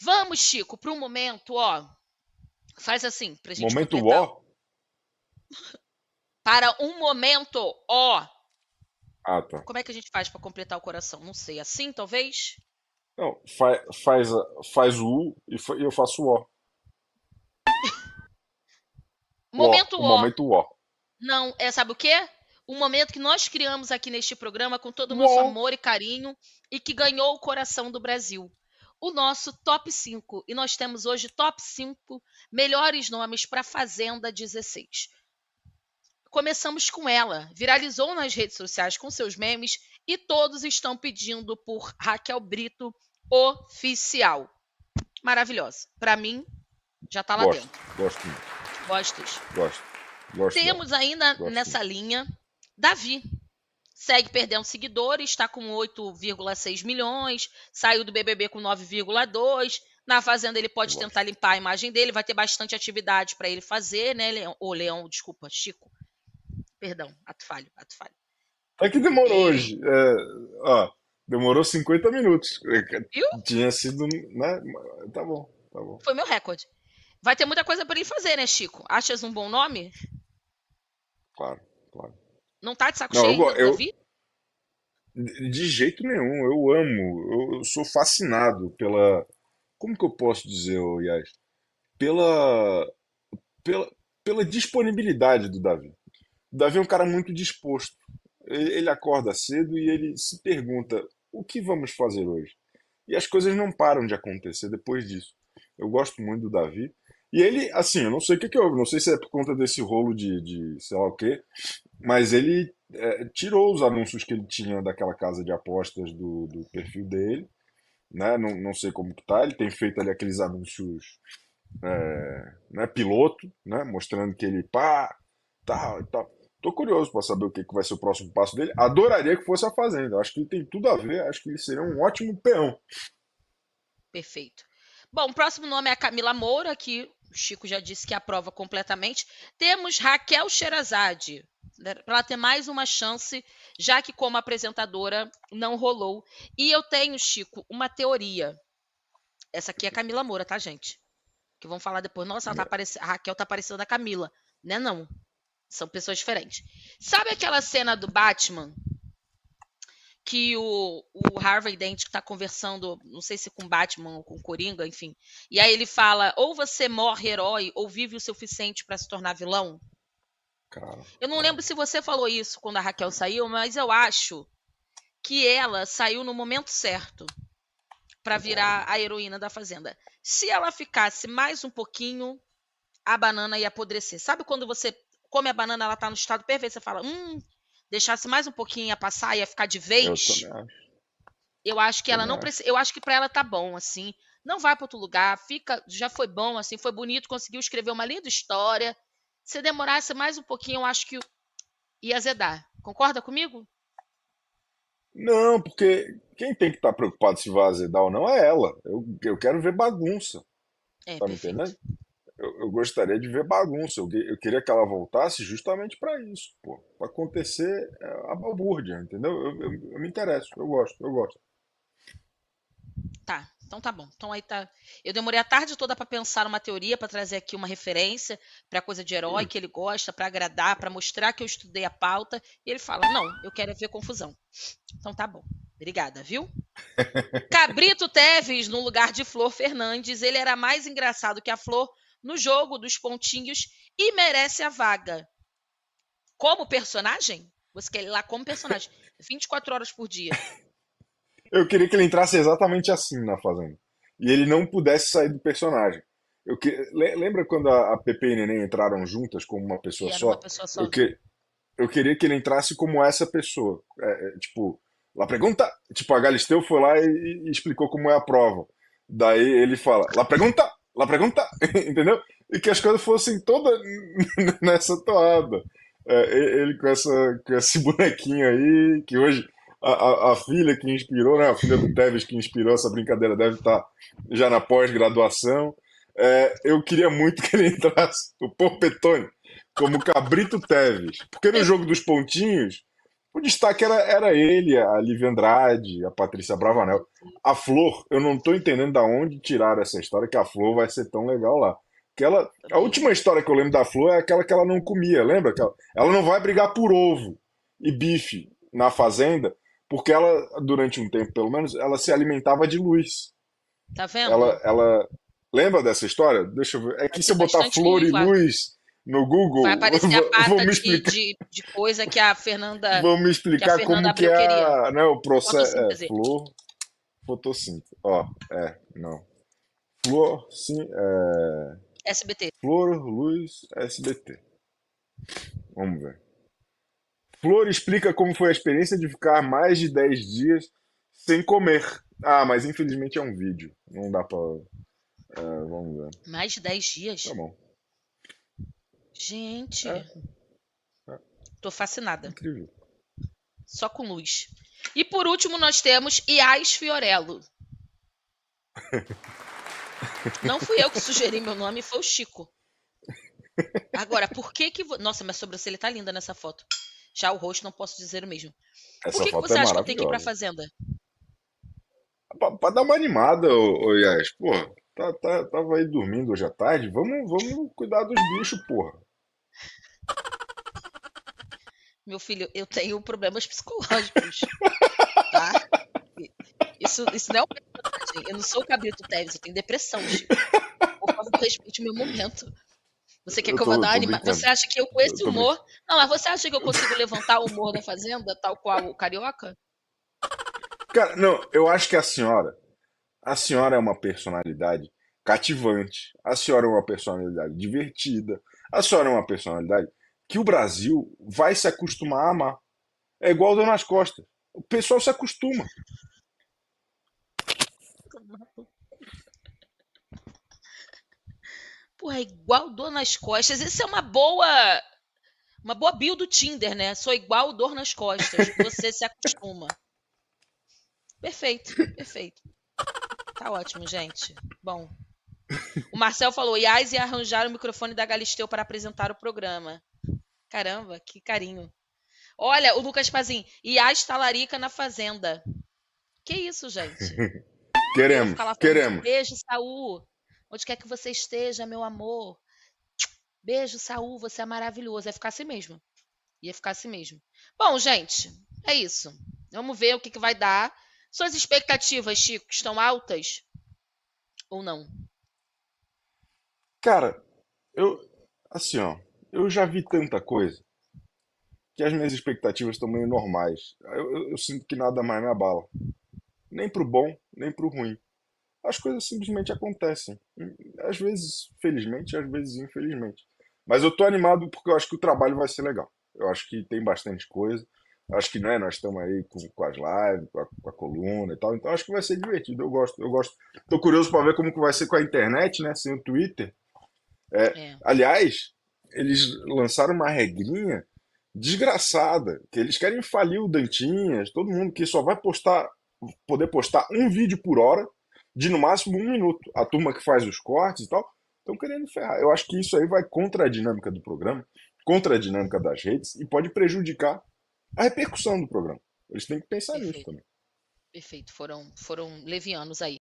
Vamos, Chico, para um momento, ó. Faz assim, pra gente momento completar. Ó? Para um momento, ó. Ah, tá. Como é que a gente faz para completar o coração? Não sei, assim talvez? Não, faz o U e eu faço o O. Momento O. Momento O. Não, é, sabe o quê? Um momento que nós criamos aqui neste programa com todo o nosso amor e carinho e que ganhou o coração do Brasil. O nosso Top 5. E nós temos hoje Top 5 melhores nomes para Fazenda 16. Começamos com ela. Viralizou nas redes sociais com seus memes e todos estão pedindo por Raquel Brito Oficial. Maravilhosa. Para mim, já tá lá gosto, dentro. Gosto. Gostas? Gosto. Temos ainda gosto. Nessa linha Davi. Segue perdendo seguidores, está com 8,6 milhões, saiu do BBB com 9,2. Na Fazenda ele pode tentar limpar a imagem dele, vai ter bastante atividade para ele fazer, né, Leão? Ou Leão, desculpa, Chico. Perdão, ato falho. É que demorou hoje. É, ó, demorou 50 minutos. Viu? Tinha sido, né? Tá bom. Foi meu recorde. Vai ter muita coisa para ele fazer, né, Chico? Achas um bom nome? Claro. Não tá de saco cheio, Davi? De jeito nenhum, eu amo, eu sou fascinado pela... Como que eu posso dizer, Yas? Pela disponibilidade do Davi. O Davi é um cara muito disposto. Ele acorda cedo e ele se pergunta o que vamos fazer hoje? E as coisas não param de acontecer depois disso. Eu gosto muito do Davi. E ele, assim, eu não sei o que houve, não sei se é por conta desse rolo de sei lá o quê, mas ele tirou os anúncios que ele tinha daquela casa de apostas do perfil dele, né? Não sei como que tá, ele tem feito ali aqueles anúncios né, piloto, né? Mostrando que ele tal. Tô curioso para saber o que vai ser o próximo passo dele. Adoraria que fosse a Fazenda, acho que ele tem tudo a ver, acho que ele seria um ótimo peão. Perfeito. Bom, o próximo nome é a Camila Moura, que o Chico já disse que aprova completamente. Temos Raquel Scherazade, para ela ter mais uma chance, já que como apresentadora não rolou. E eu tenho, Chico, uma teoria. Essa aqui é a Camila Moura, tá, gente? Que vão falar depois. Nossa, a Raquel tá parecendo a Camila. Né, não? São pessoas diferentes. Sabe aquela cena do Batman? Que o Harvey Dent está conversando, não sei se com Batman ou com Coringa, enfim. E aí ele fala, ou você morre herói, ou vive o suficiente para se tornar vilão. Cara, eu não lembro se você falou isso quando a Raquel saiu, mas eu acho que ela saiu no momento certo para virar a heroína da Fazenda. Se ela ficasse mais um pouquinho, a banana ia apodrecer. Sabe quando você come a banana, ela está no estado perfeito, você fala, deixasse mais um pouquinho, ia passar, ia ficar de vez. Eu acho que ela não precisa. Eu acho que pra ela tá bom, assim. Não vai pra outro lugar, fica. Já foi bom, assim, foi bonito, conseguiu escrever uma linda história. Se demorasse mais um pouquinho, eu acho que ia azedar. Concorda comigo? Não, porque quem tem que estar preocupado se vai azedar ou não é ela. Eu quero ver bagunça. Tá me entendendo? Eu gostaria de ver bagunça, eu queria que ela voltasse justamente para isso, pô, para acontecer a balbúrdia, entendeu? Eu me interesso, eu gosto. Tá, então tá bom. Então aí tá. Eu demorei a tarde toda para pensar uma teoria, para trazer aqui uma referência para coisa de herói que ele gosta, para agradar, para mostrar que eu estudei a pauta, e ele fala, não, eu quero ver confusão. Então tá bom. Obrigada, viu? Cabrito Teves, no lugar de Flor Fernandes, ele era mais engraçado que a Flor, no jogo dos pontinhos e merece a vaga. Como personagem? Você quer ir lá como personagem. 24 horas por dia. Eu queria que ele entrasse exatamente assim na Fazenda. E ele não pudesse sair do personagem. Lembra quando a Pepe e Neném entraram juntas como uma pessoa só? Uma pessoa só. Eu queria que ele entrasse como essa pessoa. Tipo, La pregunta. Tipo, a Galisteu foi lá e explicou como é a prova. Daí ele fala, La pregunta. La pergunta, entendeu? E que as coisas fossem todas nessa toada. Ele com esse bonequinho aí, que hoje a filha que inspirou, né? A filha do Teves que inspirou essa brincadeira deve estar já na pós-graduação. Eu queria muito que ele entrasse o Porpetoni como Cabrito Teves. Porque no jogo dos pontinhos, O destaque era ele, a Lívia Andrade, a Patrícia Bravanel. A Flor, eu não estou entendendo de onde tiraram essa história que a Flor vai ser tão legal lá. Que ela, a última história que eu lembro da Flor é aquela que ela não comia, lembra? Que ela não vai brigar por ovo e bife na fazenda, porque ela, durante um tempo pelo menos, ela se alimentava de luz. Tá vendo? Ela lembra dessa história? Deixa eu ver. É que se eu botar Flor e Luz no Google, vai aparecer a pata de coisa que a Fernanda... Vão me explicar que como que é, né, o processo... É, Flor, fotossíntese. Ó, é, não. Flor, sim, é... SBT. Flor, Luz, SBT. Vamos ver. Flor explica como foi a experiência de ficar mais de 10 dias sem comer. Ah, mas infelizmente é um vídeo. Não dá pra... É, vamos ver. Mais de 10 dias? Tá bom. Gente. É. Tô fascinada. Incrível. Só com luz. E por último nós temos Yas Fiorello. Não fui eu que sugeri meu nome, foi o Chico. Agora, por que que... Nossa, minha sobrancelha tá linda nessa foto. Já o rosto não posso dizer o mesmo. Essa por que você acha que eu tenho que ir pra fazenda? Pra dar uma animada, ô Yas. Porra, tava aí dormindo hoje à tarde. Vamos cuidar dos bichos, porra. Meu filho, eu tenho problemas psicológicos. Tá? Isso não é uma verdade. Eu não sou o Cabrito Teves, eu tenho depressão, Chico. Por favor, respeite o meu momento. Você quer que eu vá dar uma animada? Você acha que eu, com esse humor... Não, mas você acha que eu consigo levantar o humor da fazenda, tal qual o Carioca? Cara, não, eu acho que a senhora é uma personalidade cativante, a senhora é uma personalidade divertida, a senhora é uma personalidade que o Brasil vai se acostumar a amar. É igual o Dona Costa. O pessoal se acostuma. Porra, é igual dor nas costas. Isso é uma boa bio do Tinder, né? Sou igual dor nas costas. Você se acostuma. Perfeito, perfeito. Tá ótimo, gente. Bom. O Marcel falou, Yas ia arranjar o microfone da Galisteu para apresentar o programa. Caramba, que carinho. Olha, o Lucas Pazinho, Yas talarica na fazenda. Que isso, gente? Queremos. Beijo, Saúl. Onde quer que você esteja, meu amor. Beijo, Saúl, você é maravilhoso. Ia ficar assim mesmo. Bom, gente, é isso. Vamos ver o que vai dar. Suas expectativas, Chico, estão altas? Ou não? Cara, eu já vi tanta coisa que as minhas expectativas estão meio normais. Eu sinto que nada mais me abala. Nem pro bom, nem pro ruim. As coisas simplesmente acontecem. Às vezes, felizmente, às vezes, infelizmente. Mas eu tô animado porque eu acho que o trabalho vai ser legal. Eu acho que tem bastante coisa. Acho que, né, nós estamos aí com as lives, com a coluna e tal. Então, acho que vai ser divertido. Eu gosto. Tô curioso para ver como que vai ser com a internet, né? Sem o Twitter. Aliás, eles lançaram uma regrinha desgraçada, que eles querem falir o Dantinhas, todo mundo que só vai poder postar um vídeo por hora, de no máximo 1 minuto. A turma que faz os cortes e tal, estão querendo ferrar. Eu acho que isso aí vai contra a dinâmica do programa, contra a dinâmica das redes, e pode prejudicar a repercussão do programa. Eles têm que pensar nisso também. Perfeito, foram levianos aí.